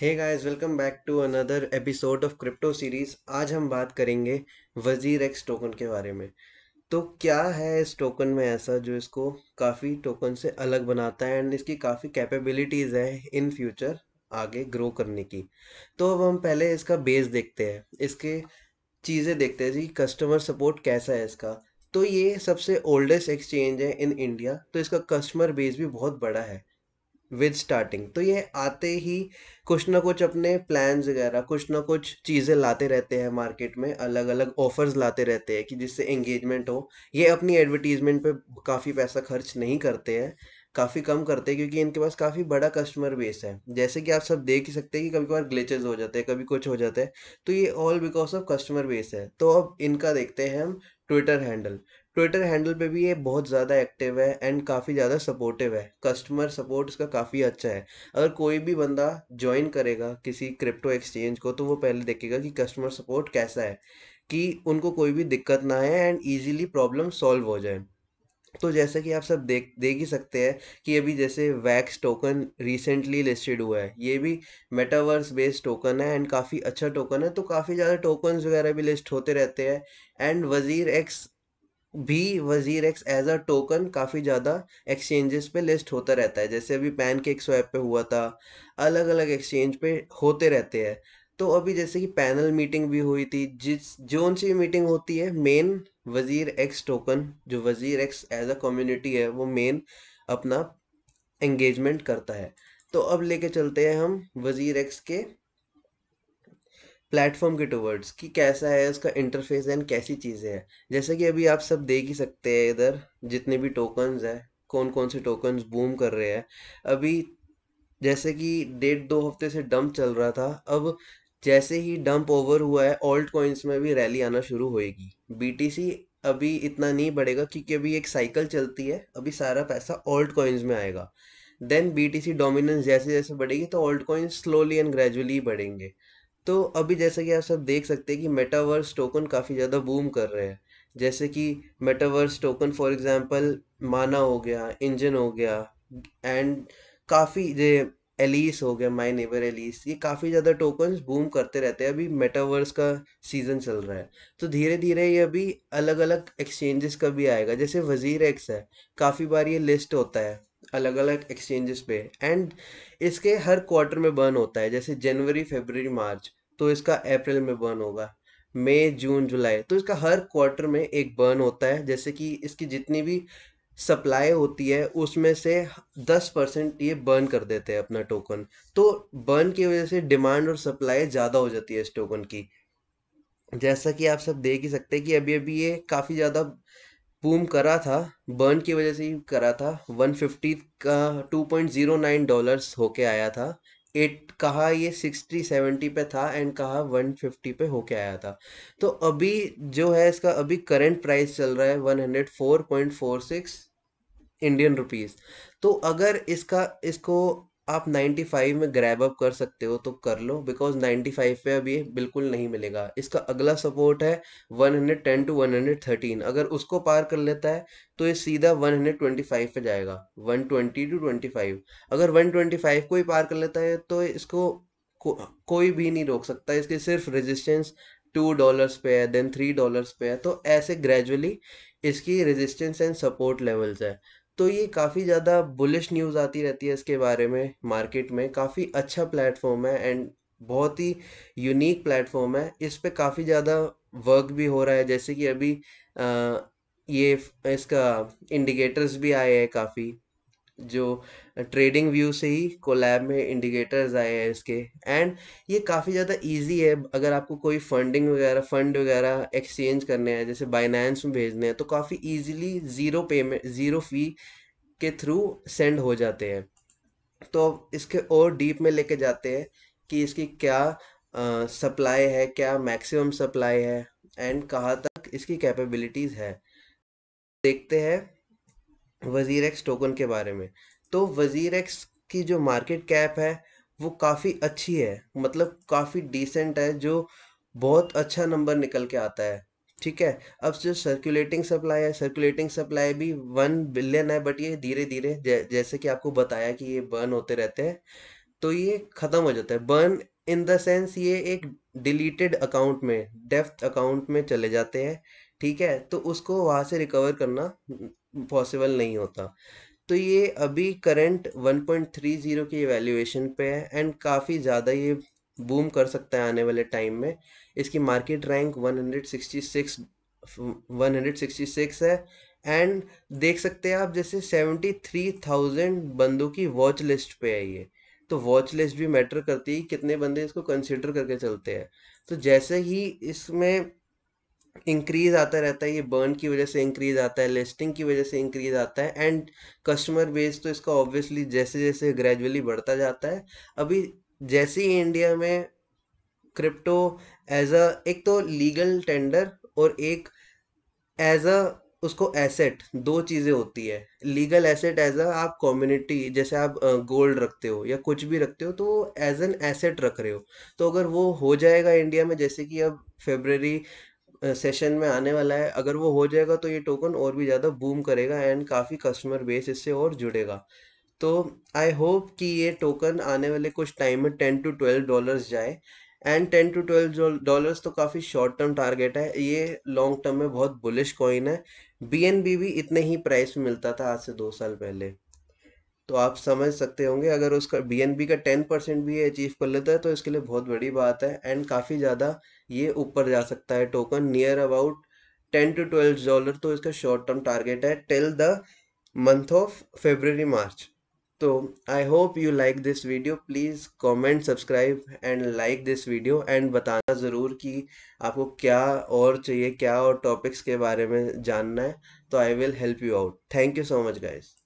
Hey guys, welcome back to another episode of crypto series. आज हम बात करेंगे WazirX टोकन के बारे में। तो क्या है इस टोकन में ऐसा जो इसको काफ़ी टोकन से अलग बनाता है एंड इसकी काफ़ी कैपेबिलिटीज़ है इन फ्यूचर आगे ग्रो करने की। तो अब हम पहले इसका बेस देखते हैं, इसके चीज़ें देखते हैं जी, कस्टमर सपोर्ट कैसा है इसका। तो ये सबसे ओल्डेस्ट एक्सचेंज है इन इंडिया, तो इसका कस्टमर बेस भी बहुत बड़ा है विद स्टार्टिंग। तो ये आते ही कुछ ना कुछ अपने प्लान्स वगैरह, कुछ ना कुछ चीज़ें लाते रहते हैं मार्केट में, अलग अलग ऑफर्स लाते रहते हैं कि जिससे एंगेजमेंट हो। ये अपनी एडवर्टीजमेंट पे काफ़ी पैसा खर्च नहीं करते हैं, काफ़ी कम करते हैं क्योंकि इनके पास काफ़ी बड़ा कस्टमर बेस है। जैसे कि आप सब देख ही सकते हैं कि कभी कभार ग्लिचेस हो जाते हैं, कभी कुछ हो जाता है, तो ये all because of customer base है। तो अब इनका देखते हैं हम ट्विटर हैंडल पे भी ये बहुत ज़्यादा एक्टिव है एंड काफ़ी ज़्यादा सपोर्टिव है। कस्टमर सपोर्ट इसका काफ़ी अच्छा है। अगर कोई भी बंदा ज्वाइन करेगा किसी क्रिप्टो एक्सचेंज को तो वो पहले देखेगा कि कस्टमर सपोर्ट कैसा है, कि उनको कोई भी दिक्कत ना आए एंड ईजीली प्रॉब्लम सॉल्व हो जाए। तो जैसा कि आप सब देख ही सकते हैं कि अभी जैसे वैक्स टोकन रिसेंटली लिस्टेड हुआ है, ये भी मेटावर्स बेस्ड टोकन है एंड काफ़ी अच्छा टोकन है। तो काफ़ी ज़्यादा टोकन्स वगैरह भी लिस्ट होते रहते हैं and WazirX as a token काफ़ी ज़्यादा एक्सचेंजेस पे लिस्ट होता रहता है। जैसे अभी पैनकेक स्वैप पे हुआ था, अलग अलग एक्सचेंज पे होते रहते हैं। तो अभी जैसे कि पैनल मीटिंग भी हुई थी, जोन सी मीटिंग होती है, मेन WazirX टोकन जो WazirX एज अ कम्युनिटी है वो मेन अपना एंगेजमेंट करता है। तो अब लेके चलते हैं हम WazirX के प्लेटफॉर्म के टूवर्ड्स कि कैसा है उसका इंटरफेस एंड कैसी चीज़ें हैं। जैसे कि अभी आप सब देख ही सकते हैं इधर जितने भी टोकन्स हैं, कौन कौन से टोकन्स बूम कर रहे हैं। अभी जैसे कि 1.5-2 हफ्ते से डंप चल रहा था, अब जैसे ही डंप ओवर हुआ है ऑल्ट कॉइन्स में भी रैली आना शुरू होएगी। BTC अभी इतना नहीं बढ़ेगा क्योंकि अभी एक साइकिल चलती है, अभी सारा पैसा ऑल्ट कॉइन्स में आएगा। देन BTC डोमिनेंस जैसे जैसे बढ़ेगी तो alt coins slowly and gradually बढ़ेंगे। तो अभी जैसा कि आप सब देख सकते हैं कि मेटावर्स टोकन काफ़ी ज़्यादा बूम कर रहे हैं। जैसे कि मेटावर्स टोकन फॉर एग्जांपल माना हो गया, इंजन हो गया एंड काफ़ी एलिस हो गया, माय नेबर एलिस, ये काफ़ी ज़्यादा टोकन्स बूम करते रहते हैं। अभी मेटावर्स का सीज़न चल रहा है तो धीरे धीरे ये अभी अलग अलग एक्सचेंजेस का भी आएगा। जैसे WazirX है, काफ़ी बार ये लिस्ट होता है अलग अलग एक्सचेंजेस पे एंड इसके हर क्वार्टर में बर्न होता है। जैसे जनवरी, फरवरी, मार्च, तो इसका अप्रैल में बर्न होगा, मई, जून, जुलाई, तो इसका हर क्वार्टर में एक बर्न होता है। जैसे कि इसकी जितनी भी सप्लाई होती है उसमें से 10% ये बर्न कर देते हैं अपना टोकन। तो बर्न की वजह से डिमांड और सप्लाई ज़्यादा हो जाती है इस टोकन की। जैसा कि आप सब देख ही सकते हैं कि अभी अभी ये काफ़ी ज़्यादा बूम करा था, बर्न की वजह से ही करा था। 150 का $2.09 होके आया था, कहा ये 60-70 पे था एंड कहा 150 पे होके आया था। तो अभी जो है इसका अभी करंट प्राइस चल रहा है 104.46 इंडियन रुपीस। तो अगर इसको आप 95 में ग्रैब अप कर सकते हो तो कर लो, बिकॉज 95 पे अभी बिल्कुल नहीं मिलेगा। इसका अगला सपोर्ट है 110 to 113, अगर उसको पार कर लेता है तो ये सीधा 125 पे जाएगा, 120 to 25। अगर 125 को ही पार कर लेता है तो इसको कोई भी नहीं रोक सकता। इसके सिर्फ रेजिस्टेंस $2 पे है, देन $3 पे है, तो ऐसे ग्रेजुअली इसकी रेजिस्टेंस एंड सपोर्ट लेवल्स है। तो ये काफ़ी ज़्यादा बुलिश न्यूज़ आती रहती है इसके बारे में मार्केट में। काफ़ी अच्छा प्लेटफॉर्म है एंड बहुत ही यूनिक प्लेटफॉर्म है, इस पे काफ़ी ज़्यादा वर्क भी हो रहा है। जैसे कि अभी ये इसका इंडिकेटर्स भी आए हैं, काफ़ी जो ट्रेडिंग व्यू से ही कोलैब में इंडिकेटर्स आए हैं इसके एंड ये काफ़ी ज़्यादा इजी है। अगर आपको कोई फंड वगैरह एक्सचेंज करने हैं, जैसे बाइनेंस में भेजने हैं, तो काफ़ी इजीली ज़ीरो फी के थ्रू सेंड हो जाते हैं। तो अब इसके और डीप में लेके जाते हैं कि इसकी क्या सप्लाई है, क्या मैक्सिमम सप्लाई है एंड कहाँ तक इसकी कैपेबिलिटीज़ है। देखते हैं WazirX टोकन के बारे में। तो WazirX की जो मार्केट कैप है वो काफ़ी अच्छी है, मतलब काफ़ी डिसेंट है, जो बहुत अच्छा नंबर निकल के आता है। ठीक है, अब जो सर्कुलेटिंग सप्लाई भी 1 बिलियन है, बट ये धीरे धीरे जैसे कि आपको बताया कि ये बर्न होते रहते हैं। तो ये ख़त्म हो जाता है। बर्न इन द सेंस ये एक डिलीटेड अकाउंट में, डेप्थ अकाउंट में चले जाते हैं, ठीक है, तो उसको वहाँ से रिकवर करना पॉसिबल नहीं होता। तो ये अभी करंट 1.30 की वैल्यूएशन पे है एंड काफ़ी ज़्यादा ये बूम कर सकता है आने वाले टाइम में। इसकी मार्केट रैंक 166 है एंड देख सकते हैं आप जैसे 73,000 बंदों की वॉच लिस्ट पे है ये। तो वॉच लिस्ट भी मैटर करती है, कितने बंदे इसको कंसिडर करके चलते हैं। तो जैसे ही इसमें इंक्रीज आता रहता है, ये बर्न की वजह से इंक्रीज आता है, लिस्टिंग की वजह से इंक्रीज आता है एंड कस्टमर बेस तो इसका ऑब्वियसली जैसे जैसे ग्रेजुअली बढ़ता जाता है। अभी जैसे ही इंडिया में क्रिप्टो एज अ एक तो लीगल टेंडर और एक एज अ उसको एसेट, दो चीज़ें होती है। लीगल एसेट एज अ आप कम्युनिटी, जैसे आप गोल्ड रखते हो या कुछ भी रखते हो तो एज एन एसेट रख रहे हो। तो अगर वो हो जाएगा इंडिया में, जैसे कि अब फेब्रवरी सेशन में आने वाला है, अगर वो हो जाएगा तो ये टोकन और भी ज़्यादा बूम करेगा एंड काफ़ी कस्टमर बेस इससे और जुड़ेगा। तो आई होप कि ये टोकन आने वाले कुछ टाइम में $10 to $12 जाए एंड $10 to $12 तो काफ़ी शॉर्ट टर्म टारगेट है, ये लॉन्ग टर्म में बहुत बुलिश कॉइन है। BNB भी इतने ही प्राइस में मिलता था आज से 2 साल पहले, तो आप समझ सकते होंगे अगर उसका BNB का 10% भी ये अचीव कर लेता है तो इसके लिए बहुत बड़ी बात है एंड काफ़ी ज़्यादा ये ऊपर जा सकता है टोकन। नियर अबाउट $10 to $12 तो इसका शॉर्ट टर्म टारगेट है till the month of February March. तो I hope you like this video, please comment, subscribe and like this video and बताना ज़रूर कि आपको क्या और चाहिए, क्या और टॉपिक्स के बारे में जानना है, तो I will help you out. Thank you so much guys.